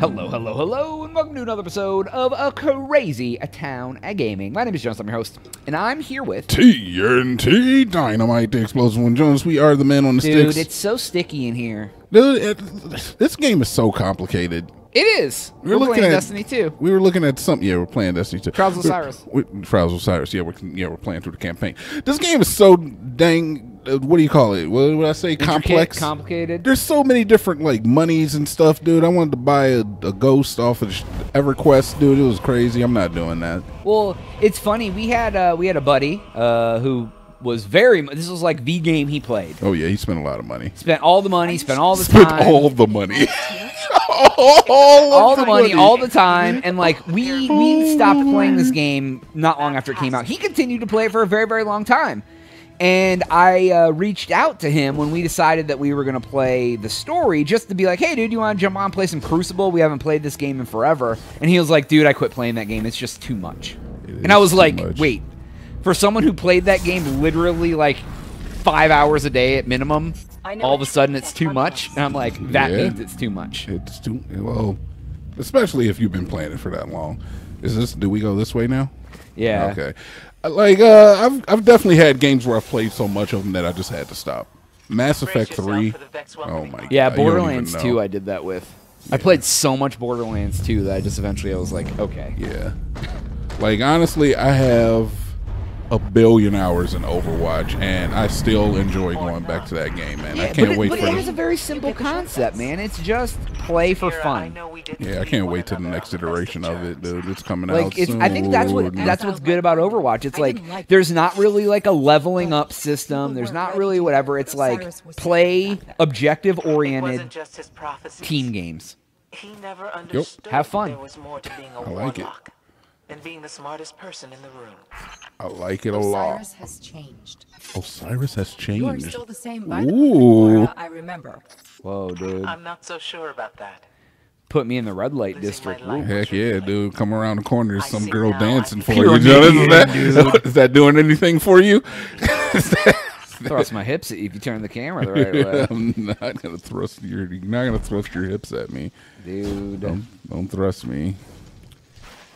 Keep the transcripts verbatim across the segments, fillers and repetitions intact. Hello, hello, hello, and welcome to another episode of a Crazy Town Gaming. My name is Jones, I'm your host, and I'm here with... T N T Dinomight, the explosive one. Jones, we are the man on the Dude, sticks. Dude, it's so sticky in here. Dude, it, this game is so complicated. It is. We we're, we're looking playing at Destiny two. We were looking at something. Yeah, we're playing Destiny two. Trials Osiris. We're, we're, Trials Osiris. Yeah, we're yeah we're playing through the campaign. This game is so dang. Uh, what do you call it? What would I say? Intricate, complex, complicated. There's so many different like monies and stuff, dude. I wanted to buy a, a ghost off of EverQuest, dude. It was crazy. I'm not doing that. Well, it's funny. We had uh, we had a buddy uh, who. was very this was like the game he played. Oh yeah, he spent a lot of money. Spent all the money, spent all the spent time. Spent all the money. all, all, all the, the money, money, all the time. And like we we stopped playing this game not long after it came out. He continued to play it for a very, very long time. And I uh, reached out to him when we decided that we were going to play the story just to be like, hey, dude, you want to jump on and play some Crucible? We haven't played this game in forever. And he was like, dude, I quit playing that game. It's just too much. And I was like, much. wait. For someone who played that game literally like five hours a day at minimum, all of a sudden it's too much. And I'm like, that yeah. means it's too much. It's too, well, especially if you've been playing it for that long. Is this, do we go this way now? Yeah. Okay. Like, uh, I've, I've definitely had games where I've played so much of them that I just had to stop. Mass Effect three. Oh my God. Yeah, Borderlands two I did that with. Yeah. I played so much Borderlands two that I just eventually I was like, okay. Yeah. Like, honestly, I have... a billion hours in Overwatch, and I still enjoy going back to that game, man. Yeah, I can't but it, wait but for it has a very simple concept, man. It's just play for fun. Yeah, I can't wait to the next iteration of it, dude. It's coming like, out it's, soon. I think that's what that's what's good about Overwatch. It's like there's not really like a leveling up system. There's not really whatever. It's like play objective-oriented team games. Yep. Have fun. I like it. And being the smartest person in the room. I like it a lot. Osiris has changed. Osiris has changed. You are still the same by the way I remember. Whoa, dude. I'm not so sure about that. Put me in the red light Losing district. Ooh, heck yeah, dude. Come around the corner, there's some girl dancing for you. Is that, is that doing anything for you? Thrust my hips at you if you turn the camera the right way. I'm not gonna thrust your you're not gonna thrust your hips at me. Dude. Don't, don't thrust me.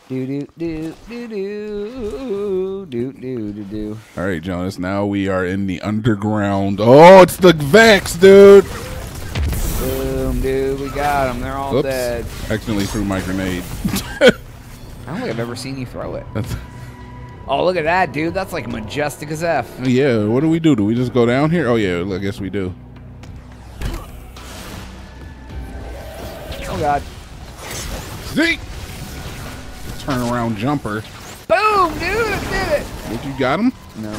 Do do do do do do do do do. All right, Jonas. Now we are in the underground. Oh, it's the Vex, dude. Boom, dude. We got them. They're all Oops. dead. Accidentally threw my grenade. I don't think I've ever seen you throw it. That's... Oh, look at that, dude. That's like majestic as F. Yeah. What do we do? Do we just go down here? Oh yeah. I guess we do. Oh God. Zeke. Turnaround jumper. Boom, dude! I did it! Think you got him? No.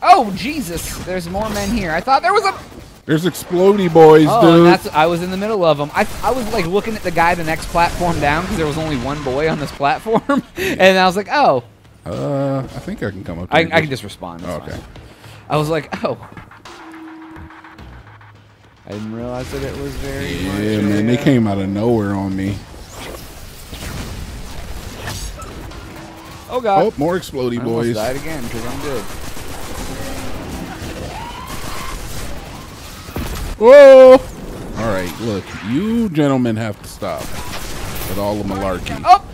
Oh, Jesus! There's more men here. I thought there was a... There's explodey boys, oh, dude. And that's, I was in the middle of them. I, I was, like, looking at the guy the next platform down because there was only one boy on this platform. And I was like, oh. Uh, I think I can come up here. I, I can just respond. Oh, okay. Fine. I was like, oh. I didn't realize that it was very Yeah, much, man. Uh, they came out of nowhere on me. Oh God! Oh, more explodey boys. I almost died again because I'm good. Whoa! All right, look, you gentlemen have to stop with all the malarkey. Oh!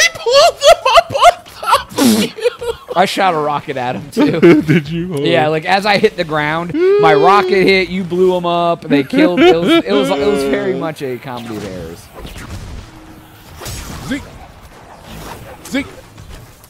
He pulled them up on top. I shot a rocket at him too. Did you? Oh. Yeah, like as I hit the ground, my rocket hit. You blew him up. They killed. It was, it was, it was very much a comedy of errors. Zeke. Zeke.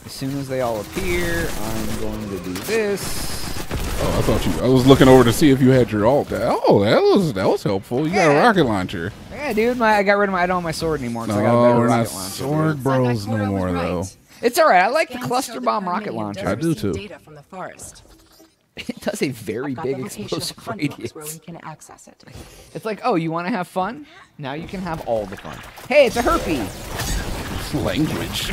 As soon as they all appear, I'm going to do this. Oh, I thought you. I was looking over to see if you had your alt. Oh, that was that was helpful. You yeah. got a rocket launcher. Yeah, dude. My I got rid of my. I don't have my sword anymore. No, I got a better we're not rocket launcher, sword dude. bros no more right. though. It's all right. I like Games the cluster bomb rocket launcher. I do too. Data from the forest. It does a very big explosive radius. Where we can access it. It's like, oh, you want to have fun? Now you can have all the fun. Hey, it's a herpy. Language.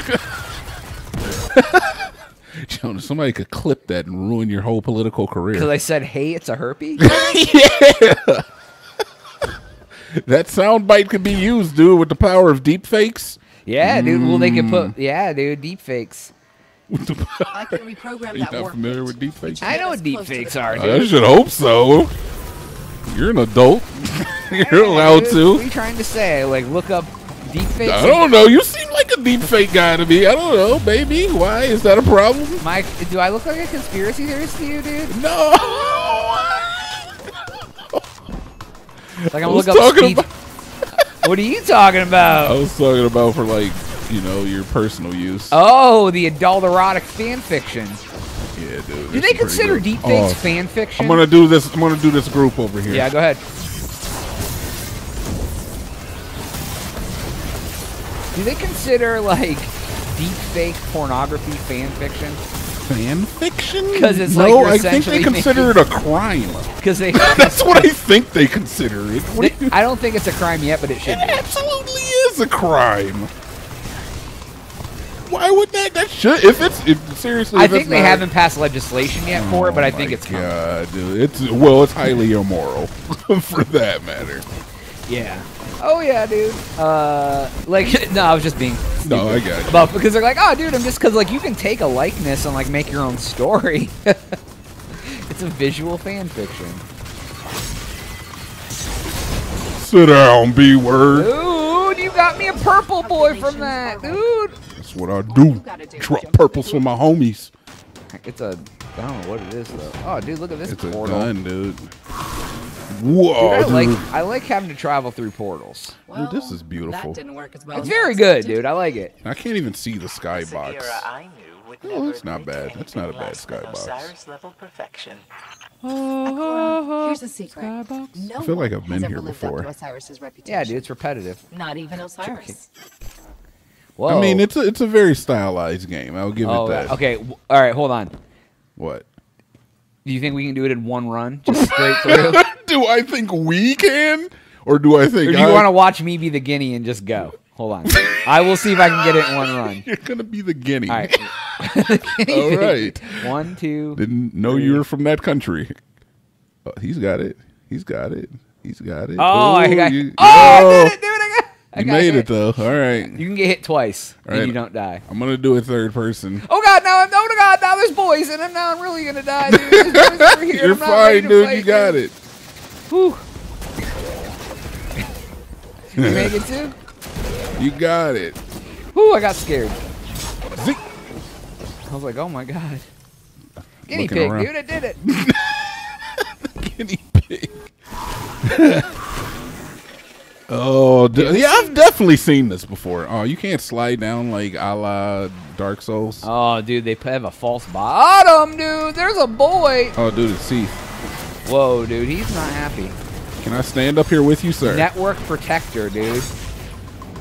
Jonas, somebody could clip that and ruin your whole political career. Because I said, hey, it's a herpy? Yeah! That soundbite could be used, dude, with the power of deepfakes. Yeah, mm. dude. Well, they could put... Yeah, dude, deepfakes. What the fuck? I can reprogram are you that not familiar with deepfakes? I know what deepfakes are, dude. I should hope so. You're an adult. You're allowed dude, to. What are you trying to say? Like, look up deepfakes? I don't know. You seem like a deepfake guy to me. I don't know, baby. Why? Is that a problem? Mike, do I look like a conspiracy theorist to you, dude? No. Like, I'm looking up speed. What are you talking about? I was talking about for, like, you know, your personal use. Oh, the adult erotic fan fiction. Yeah, dude. Do they consider deepfakes oh. fan fiction? I'm gonna do this. I'm gonna do this group over here. Yeah, go ahead. Do they consider like deepfake pornography fan fiction? Fan fiction? Because it's no, like I think they consider it a crime. Because they that's what I think they consider it. What they, do I don't think it's a crime yet, but it should. It be. Absolutely is a crime. Why would that? That should. If it's if, seriously. I if think it's they not, haven't passed legislation yet for oh it, but I think it's. Yeah, dude. It's well, it's highly immoral, for that matter. Yeah. Oh yeah, dude. Uh, like no, I was just being. Stupid. No, I got you. But because they're like, oh, dude, I'm just because like you can take a likeness and like make your own story. It's a visual fan fiction. Sit down, B word. Dude, you got me a purple boy from that, dude. That's what I do. Drop purples for my homies. It's a, I don't know what it is though. Oh, dude, look at this. It's portal. A gun, dude. Whoa! Dude, I dude. like I like having to travel through portals. Well, dude, this is beautiful. That didn't work as well. It's very good, dude. I like it. I can't even see the skybox. Oh, it's not bad. That's not a bad skybox. Level perfection. Oh, here's a secret. Skybox. I feel like I've been here before. Yeah, dude, it's repetitive. Not even Osiris. Whoa. I mean, it's a it's a very stylized game. I'll give oh, it that. Okay, all right, hold on. What? Do you think we can do it in one run, just straight through? Do I think we can, or do I think? Or do you I... want to watch me be the guinea and just go? Hold on, I will see if I can get it in one run. You're gonna be the guinea. All right. All right. One, two. Didn't know three. You were from that country. Oh, he's got it. He's got it. He's got it. Oh, Ooh, I got you... it. Oh, I did it, dude. I got. I you got made hit. It though. All right. You can get hit twice right. and you don't die. I'm gonna do it third person. Oh God, now I'm. Oh God, now there's boys, and I'm now I'm really gonna die, dude. There's boys over here. You're I'm fine, dude. Play, you got dude. It. Whew. You make it too? You got it. Whew, I got scared. Zeke. I was like, oh my God. Guinea Looking pig, around. Dude, I did it. The guinea pig. Oh, yeah, I've definitely seen this before. Oh, you can't slide down like a la Dark Souls. Oh, dude, they have a false bottom, dude. There's a boy. Oh, dude, it's Seath. Whoa, dude, he's not happy. Can I stand up here with you, sir? Network protector, dude.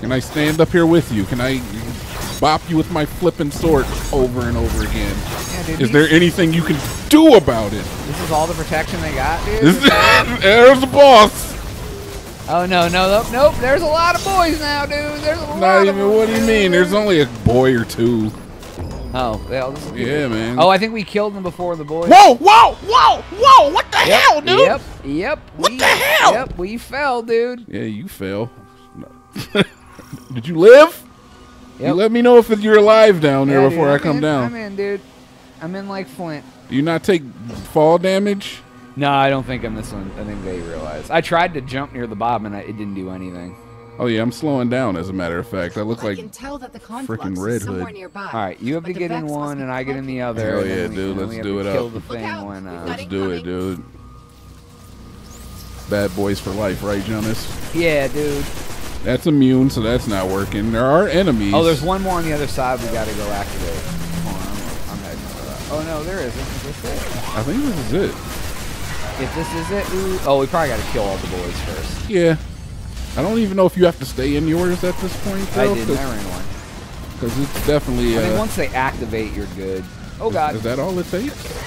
Can I stand up here with you? Can I bop you with my flipping sword over and over again? Yeah, dude, is there anything you can do about it? This is all the protection they got, dude? This is, there's the boss. Oh, no, no, nope, nope. There's a lot of boys now, dude. There's a lot Not even, of boys. What do you mean? There's only a boy or two. Oh, well, this is yeah, man. Oh, I think we killed them before the boys. Whoa, whoa, whoa, whoa. What the yep, hell, dude? Yep, yep. What we, the hell? Yep, we fell, dude. Yeah, you fell. Did you live? Yep. You let me know if you're alive down there yeah, before dude, I come in, down. I'm in, dude. I'm in like Flint. Do you not take fall damage? No, I don't think I'm this one. I think they realize. I tried to jump near the bottom, and I, it didn't do anything. Oh, yeah, I'm slowing down, as a matter of fact. I look I like freaking Red Hood. Nearby, all right, you have to get in one, and I get in the other. Hell yeah, we, dude, let's do it up. Thing when, uh, let's do coming. It, dude. Bad Boys for Life, right, Jonas? Yeah, dude. That's immune, so that's not working. There are enemies. Oh, there's one more on the other side we got to go activate. Hold on, I'm heading for that. Oh, no, there isn't. Is this it? I think this is it. If this is it, ooh, oh, we probably got to kill all the boys first. Yeah. I don't even know if you have to stay in yours at this point, though. I did, I ran one. Because it's definitely... I uh, mean, once they activate, you're good. Oh, God. Is, is that all it takes?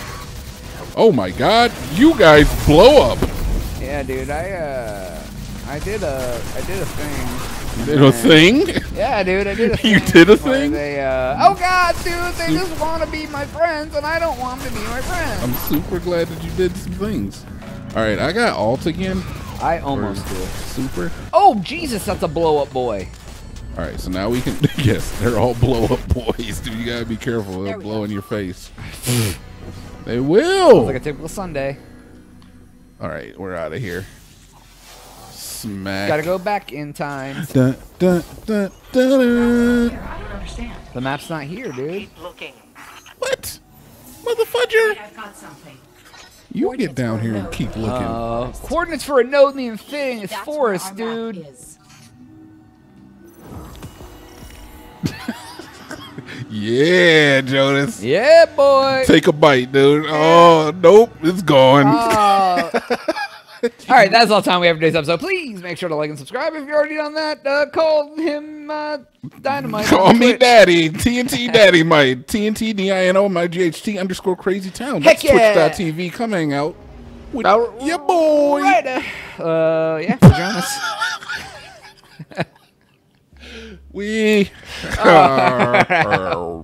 Oh, my God. You guys blow up. Yeah, dude. I, uh... I did a... I did a thing. You did a thing? Yeah, dude. I did a thing. You did a thing? They, uh, oh, God, dude. They you, just want to be my friends, and I don't want them to be my friends. I'm super glad that you did some things. All right. I got alt again. I almost do. Super. Oh, Jesus, that's a blow-up boy. All right, so now we can, yes, they're all blow up boys. Dude, you gotta be careful. They'll blow go. in your face. They will. Sounds like a typical Sunday. All right, we're out of here. Smack. Gotta go back in time. Dun, dun, dun, dun, dun. I don't understand. The map's not here, dude. Keep looking. What? Motherfudger. I've got something. You get down here and keep looking. Uh, coordinates for a node in the infinite forest, dude. Yeah, Jonas. Yeah, boy. Take a bite, dude. Oh, nope. It's gone. Uh, all right, that's all the time we have for today's episode. Please make sure to like and subscribe if you've already done that. Uh, call him uh, Dynamite. Call me Daddy. T N T Daddy Mite. T N T D I N O M I G H T underscore Crazy Town. That's yeah. Twitch dot T V. Come hang out with our, your boy. Right. Uh, yeah, Jonas. We. Uh,